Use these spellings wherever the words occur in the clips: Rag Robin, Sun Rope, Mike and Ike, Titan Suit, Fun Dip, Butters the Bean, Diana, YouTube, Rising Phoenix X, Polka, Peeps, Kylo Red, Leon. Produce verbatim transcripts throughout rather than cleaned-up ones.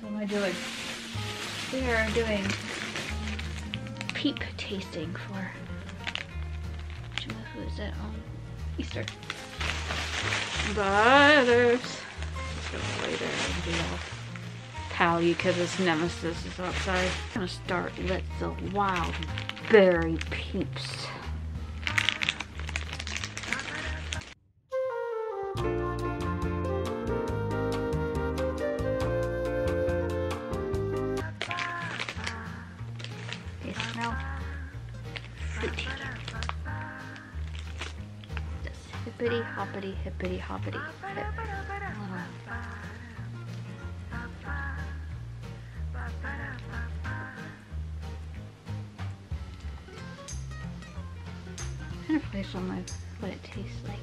What am I doing? We are doing peep tasting for Who is it on Easter. But there's just gonna lay there and be all pally because this nemesis is outside. I'm gonna start with the wild berry peeps. They smell fruity. Hippity hoppity, hippity hoppity, hip. I'm gonna place on my what it tastes like.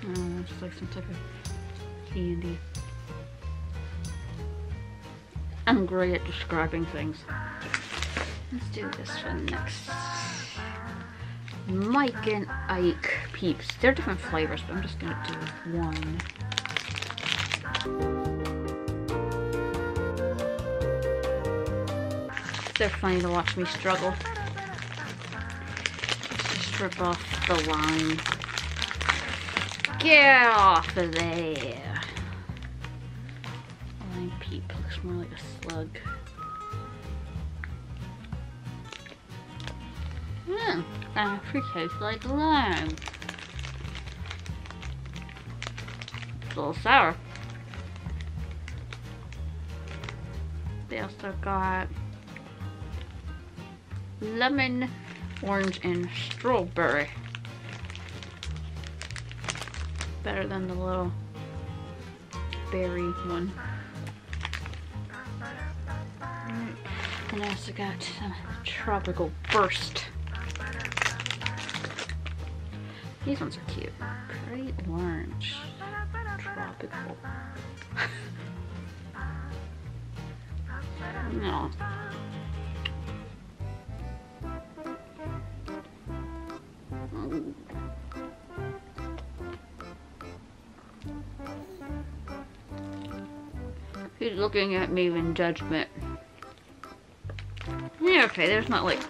I don't know, just like some type of candy. I'm great at describing things. Let's do this one next. Mike and Ike Peeps. They're different flavors, but I'm just gonna do one. It's so funny to watch me struggle. Let's strip off the lime. Get off of there. Peep looks more like a slug. Mmm, that actually tastes like lime. It's a little sour. They also got lemon, orange, and strawberry. Better than the little berry one. And I also got some tropical burst. These ones are cute. Pretty orange. Tropical. No. Mm. He's looking at me in judgment. Yeah, okay, there's not like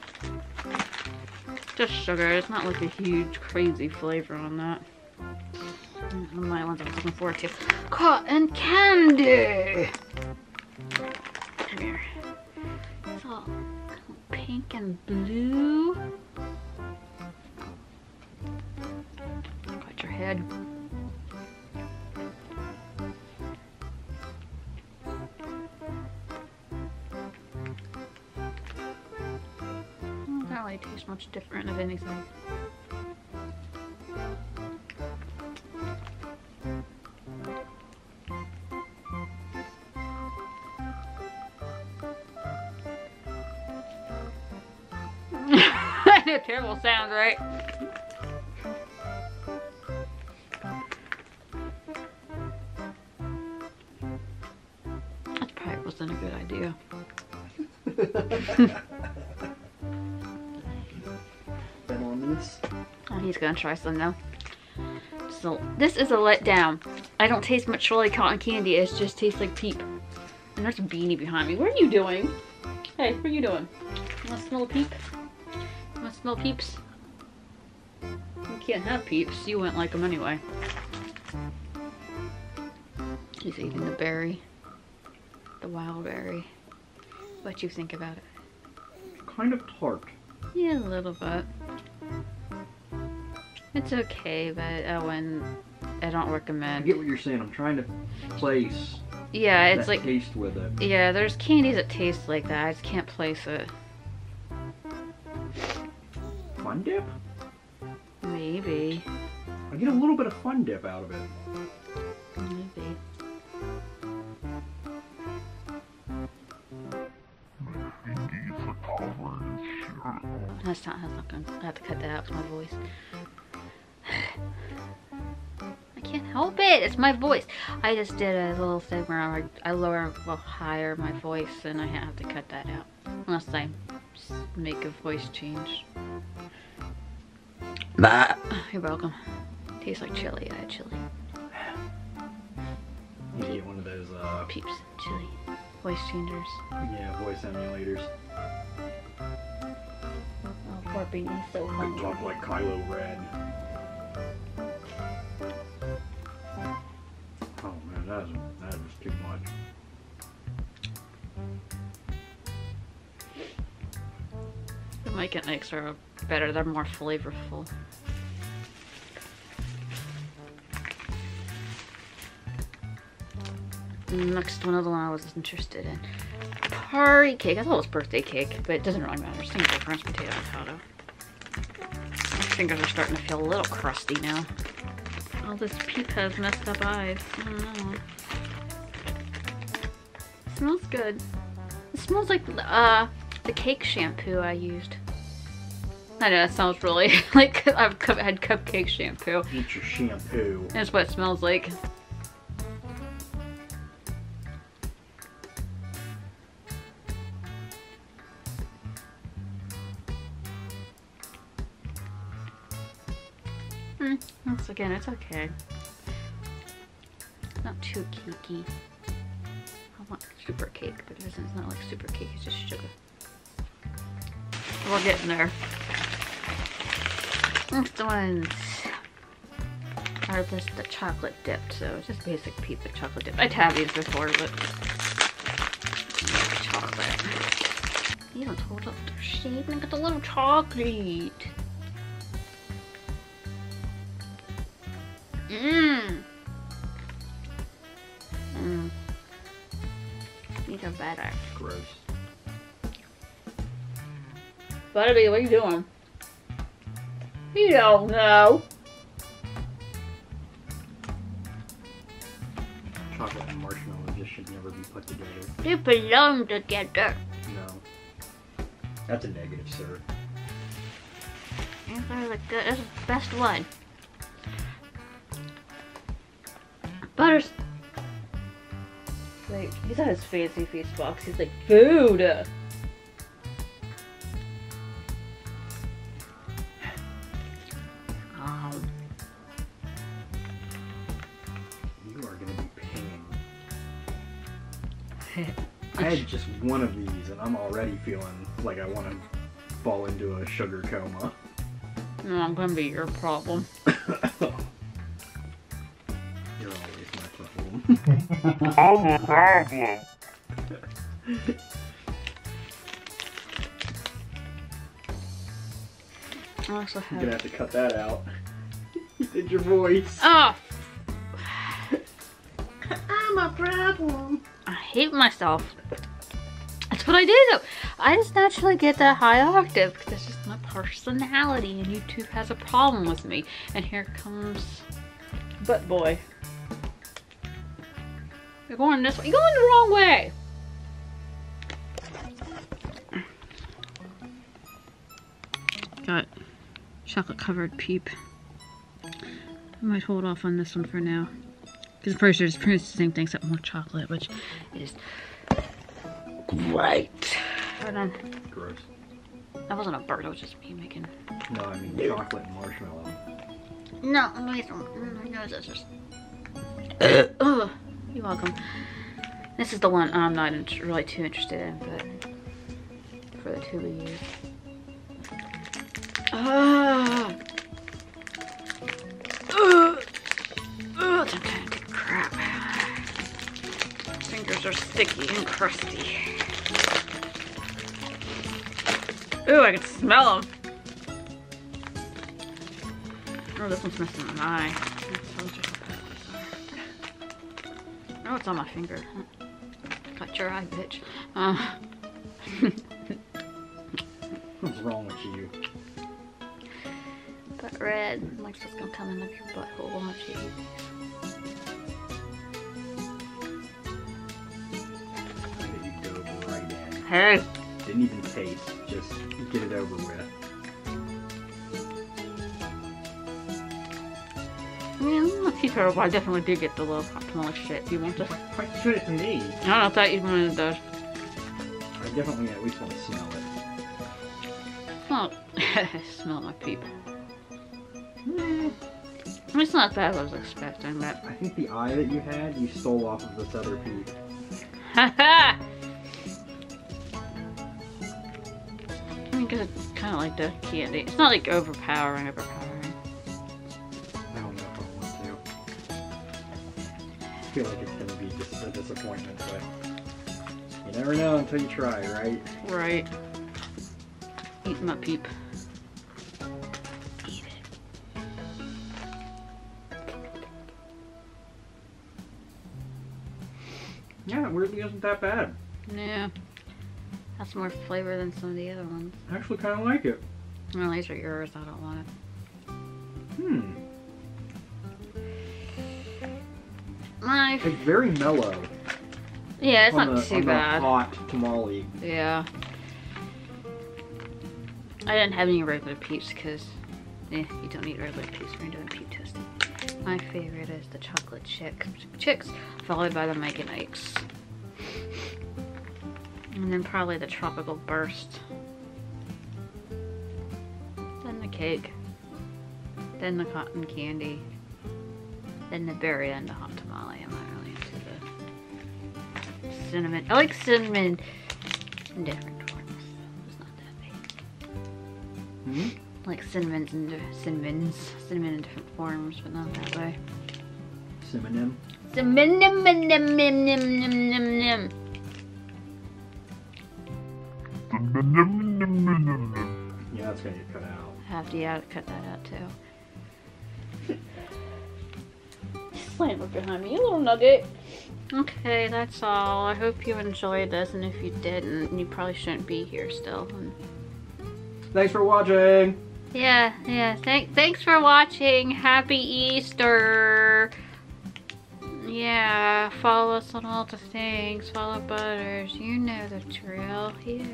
just sugar. It's not like a huge crazy flavor on that. One of my ones I was looking forward to. Cotton candy! Come here. It's all pink and blue. Got your head. It tastes much different of anything. I know, terrible sound, right? That probably wasn't a good idea. Oh, he's gonna try some now. So this is a letdown. I don't taste much really cotton candy. It just tastes like peep. And there's a beanie behind me. What are you doing? Hey, what are you doing? You wanna smell a peep? You wanna smell peeps? You can't have peeps. You wouldn't like them anyway. He's eating the berry, the wild berry. What you think about it? It's kind of tart. Yeah, a little bit. It's okay, but Owen, I don't recommend. I get what you're saying. I'm trying to place. Yeah, it's that like taste with it. Yeah, there's candies that taste like that. I just can't place it. Fun dip? Maybe. I get a little bit of fun dip out of it. Maybe. That's not. That's not good. I have to cut that out with my voice. I can't help it. It's my voice. I just did a little thing where I, I lower, well, higher my voice, and I have to cut that out unless I make a voice change. Bah. Oh, you're welcome. Tastes like chili. I had chili. You need one of those uh, Peeps chili voice changers. Yeah, voice emulators. Oh, poor baby's so hungry. Talk like Kylo Red. Oh man, that was, that was too much. The Mike and Ike's are better. They're more flavorful. Next, another one I was interested in. Party cake. I thought it was birthday cake, but it doesn't really matter. Same difference. Potato, avocado. My fingers are starting to feel a little crusty now. All this Peep has messed up eyes. I don't know. It smells good. It smells like uh, the cake shampoo I used. I know that sounds really like I've had cupcake shampoo. Eat your shampoo. That's what it smells like. Mm, once again, it's okay. Not too cakey. I want super cake, but it isn't, it's not like super cake, it's just sugar. We're getting there. Next ones are just the chocolate dipped, so just basic pizza chocolate dip. I'd had these before, but chocolate. You don't hold up their shape and I got the little chocolate. Mmm. Mmm. These are better. Gross. Buddy, what are you doing? You don't know. Chocolate and marshmallow just should never be put together. They belong together. No. That's a negative, sir. That's the best one. Butters. Like, he's at his fancy feast box. He's like, food. Um. You are gonna be paying. I had just one of these, and I'm already feeling like I want to fall into a sugar coma. No, I'm gonna be your problem. I'm a problem. I also have... You're gonna have to cut that out. You did your voice. Oh. I'm a problem. I hate myself. That's what I do though. I just naturally get that high octave because that's just my personality, and YouTube has a problem with me. And here comes Butt Boy. You're going this way. You're going the wrong way. Got chocolate covered Peep. I might hold off on this one for now. Because I'm pretty sure it's pretty much the same thing except more chocolate, which is great. Hold on. Gross. That wasn't a bird, it was just me making. No, I mean chocolate and marshmallow. No, my nose is just. Ugh. You're welcome. This is the one I'm not in really too interested in, but for the two we use. Ah! Oh, it's okay. Crap. Fingers are sticky and crusty. Ooh, I can smell them. Oh, this one's missing an eye. Oh, it's on my finger. Cut your eye, bitch. Uh. What's wrong with you? Butt red. I'm like, it's gonna come in up your butthole while you eat. You dove right in. Hey! Didn't even taste. Just get it over with. I mean, not too terrible, I definitely do get the little popcorn shit. Do you want this? What should it be? I don't know if that is one of those. I definitely at least want to smell it. Well, smell my Peep. hmm, it's not that I was expecting, but... I think the eye that you had, you stole off of this other Peep. Haha! I mean, because it's kind of like the candy. It's not like overpowering, overpowering. I don't know if I want to. I feel like it's going to be just a disappointment, but... You never know until you try, right? Right. Eat my Peep. Yeah, it weirdly isn't that bad. Yeah. That's more flavor than some of the other ones. I actually kind of like it. Well, these are yours. I don't want it. Hmm. Life. It's very mellow. Yeah, it's not too bad. On the hot tamale. Yeah. I didn't have any regular Peeps because eh, you don't need regular Peeps when you're doing Peep testing. My favorite is the chocolate chick, chicks, followed by the Mike and Ikes. And then probably the tropical burst. Then the cake. Then the cotton candy. Then the berry and the hot tamale. I'm not really into the cinnamon. I like cinnamon in different forms. It's not that big. Mm-hmm. Like cinnamons and cinnamons, cinnamon in different forms, but not that way. Cinnamon. Cinnamon, cinnamon, cinnamon, cinnamon. Yeah, that's gonna get cut out. I have to yeah, cut that out too. Slam it behind me, you little nugget. Okay, that's all. I hope you enjoyed this, and if you didn't, you probably shouldn't be here still. Thanks for watching. Yeah, yeah. Th thanks for watching. Happy Easter. Yeah, follow us on all the things. Follow Butters. You know the drill. Yeah.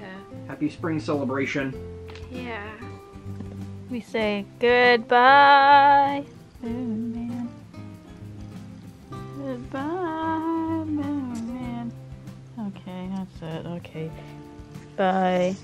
Happy spring celebration. Yeah. We say goodbye, Moon Man. Goodbye, Moon Man. Okay, that's it. Okay. Bye.